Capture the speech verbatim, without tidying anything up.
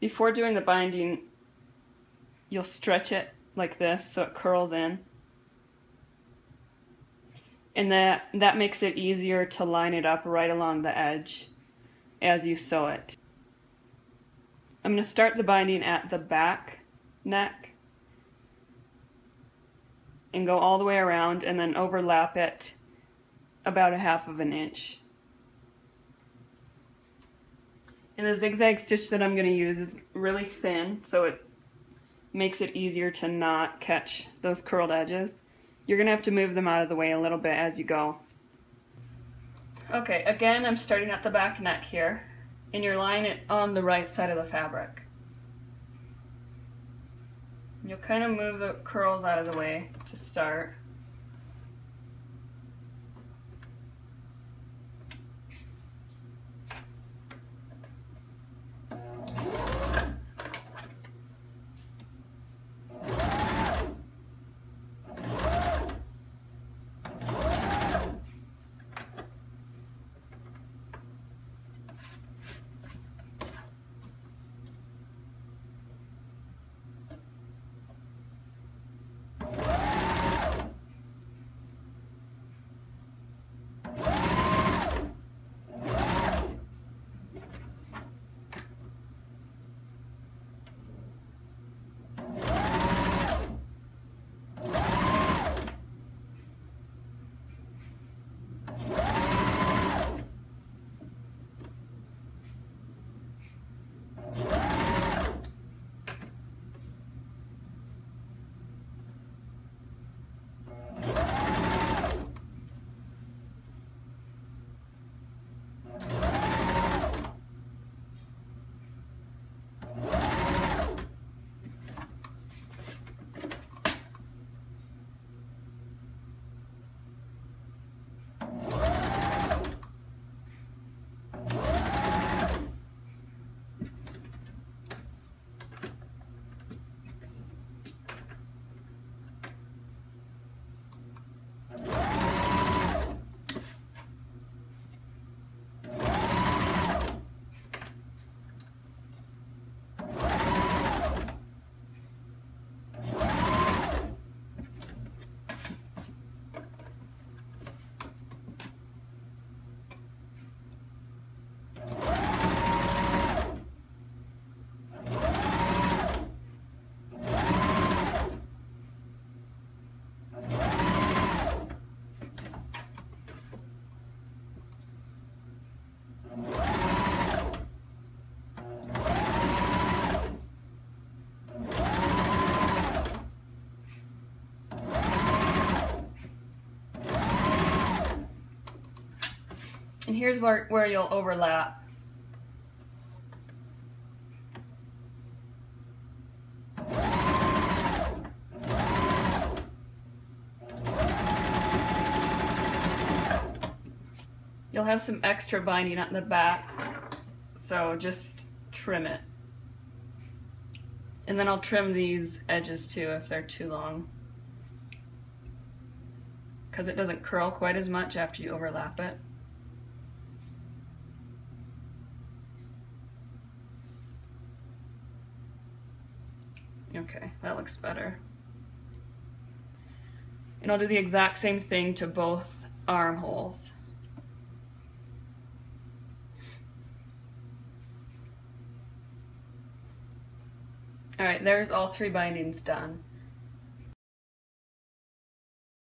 before doing the binding, you'll stretch it like this so it curls in. And that, that makes it easier to line it up right along the edge as you sew it. I'm going to start the binding at the back neck and go all the way around and then overlap it about a half of an inch. And the zigzag stitch that I'm going to use is really thin, so it makes it easier to not catch those curled edges. You're going to have to move them out of the way a little bit as you go. Okay, again, I'm starting at the back neck here, and you're lining it on the right side of the fabric. You'll kind of move the curls out of the way to start. And here's where, where you'll overlap. You'll have some extra binding at the back, so just trim it. And then I'll trim these edges too if they're too long, because it doesn't curl quite as much after you overlap it. Okay, that looks better. And I'll do the exact same thing to both armholes. All right, there's all three bindings done.